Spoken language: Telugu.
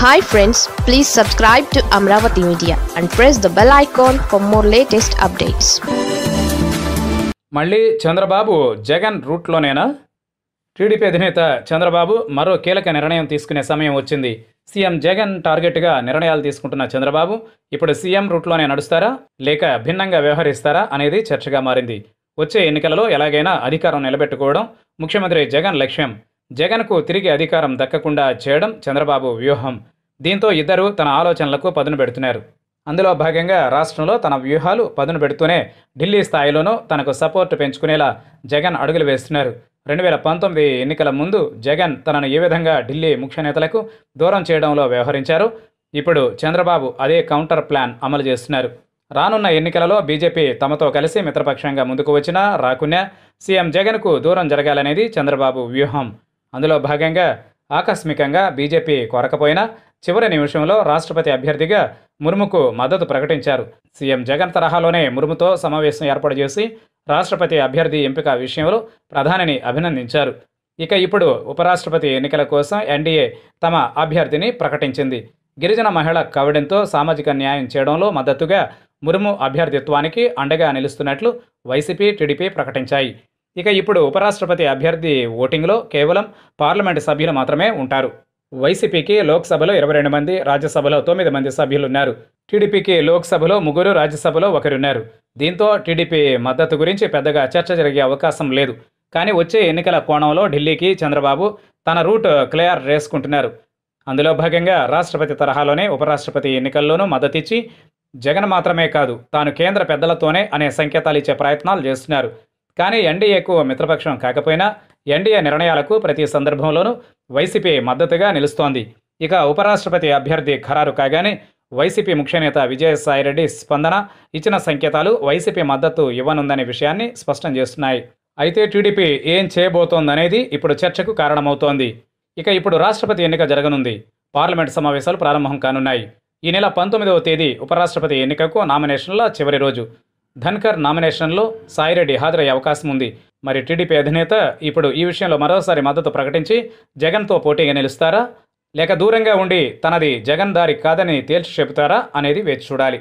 Hi friends, please subscribe to Amaravathi Media and press the bell icon for more latest updates. Malli Chandrababu Jagan route lonena TDP adhineta Chandrababu maro kelaka nirnayam teeskune samayam ochindi. CM Jagan target ga nirnayalu teeskuntunna Chandrababu ippudu CM route lone nadustara leka bhinnanga vyavharistara anedi charchaga marindi. Vache ennikalalo elagaina adhikaram nilabettukovodam Mukhyamantri Jagan laksham. జగన్కు తిరిగి అధికారం దక్కకుండా చేయడం చంద్రబాబు వ్యూహం. దీంతో ఇద్దరు తన ఆలోచనలకు పదును పెడుతున్నారు. అందులో భాగంగా రాష్ట్రంలో తన వ్యూహాలు పదును పెడుతూనే ఢిల్లీ స్థాయిలోనూ తనకు సపోర్ట్ పెంచుకునేలా జగన్ అడుగులు వేస్తున్నారు. 2019 ఎన్నికల ముందు జగన్ తనను ఏ విధంగా ఢిల్లీ ముఖ్య నేతలకు దూరం చేయడంలో వ్యవహరించారు. ఇప్పుడు చంద్రబాబు అదే కౌంటర్ ప్లాన్ అమలు చేస్తున్నారు. రానున్న ఎన్నికలలో బీజేపీ తమతో కలిసి మిత్రపక్షంగా ముందుకు వచ్చినా రాకున్నా సీఎం జగన్కు దూరం జరగాలనేది చంద్రబాబు వ్యూహం. అందులో భాగంగా ఆకస్మికంగా బీజేపీ కోరకపోయినా చివరి నిమిషంలో రాష్ట్రపతి అభ్యర్థిగా ముర్ముకు మద్దతు ప్రకటించారు. సీఎం జగన్ తరహాలోనే ముర్ముతో సమావేశం ఏర్పాటు చేసి రాష్ట్రపతి అభ్యర్థి ఎంపిక విషయంలో ప్రధానిని అభినందించారు. ఇక ఇప్పుడు ఉపరాష్ట్రపతి ఎన్నికల కోసం NDA తమ అభ్యర్థిని ప్రకటించింది. గిరిజన మహిళ కవడంతో సామాజిక న్యాయం చేయడంలో మద్దతుగా ముర్ము అభ్యర్థిత్వానికి అండగా నిలుస్తున్నట్లు YCP, TDP ప్రకటించాయి. ఇక ఇప్పుడు ఉపరాష్ట్రపతి అభ్యర్థి ఓటింగ్లో కేవలం పార్లమెంటు సభ్యులు మాత్రమే ఉంటారు. YCPకి లోక్సభలో 22 మంది, రాజ్యసభలో 9 మంది సభ్యులున్నారు. TDPకి లోక్సభలో 3, రాజ్యసభలో 1 ఉన్నారు. దీంతో TDP మద్దతు గురించి పెద్దగా చర్చ జరిగే అవకాశం లేదు. కానీ వచ్చే ఎన్నికల కోణంలో ఢిల్లీకి చంద్రబాబు తన రూట్ క్లియర్ చేసుకుంటున్నారు. అందులో భాగంగా రాష్ట్రపతి తరహాలోనే ఉపరాష్ట్రపతి ఎన్నికల్లోనూ మద్దతిచ్చి జగన్ మాత్రమే కాదు తాను కేంద్ర పెద్దలతోనే అనే సంకేతాలు ఇచ్చే ప్రయత్నాలు చేస్తున్నారు. కానీ NDAకు మిత్రపక్షం కాకపోయినా NDA నిర్ణయాలకు ప్రతి సందర్భంలోనూ YCP మద్దతుగా నిలుస్తోంది. ఇక ఉపరాష్ట్రపతి అభ్యర్థి ఖరారు కాగానే YCP ముఖ్యనేత విజయసాయిరెడ్డి స్పందన ఇచ్చిన సంకేతాలు YCP మద్దతు ఇవ్వనుందనే విషయాన్ని స్పష్టం చేస్తున్నాయి. అయితే TDP ఏం చేయబోతోందనేది ఇప్పుడు చర్చకు కారణమవుతోంది. ఇక ఇప్పుడు రాష్ట్రపతి ఎన్నిక జరగనుంది. పార్లమెంటు సమావేశాలు ప్రారంభం కానున్నాయి. ఈ నెల 19వ తేదీ ఉపరాష్ట్రపతి ఎన్నికకు నామినేషన్ల చివరి రోజు. ధన్కర్ నామినేషన్లో సాయిరెడ్డి హాజరయ్యే అవకాశం ఉంది. మరి TDP అధినేత ఇప్పుడు ఈ విషయంలో మరోసారి మద్దతు ప్రకటించి జగన్తో పోటీగా నిలుస్తారా లేక దూరంగా ఉండి తనది జగన్ దారి కాదని తేల్చి చెబుతారా అనేది వేచి చూడాలి.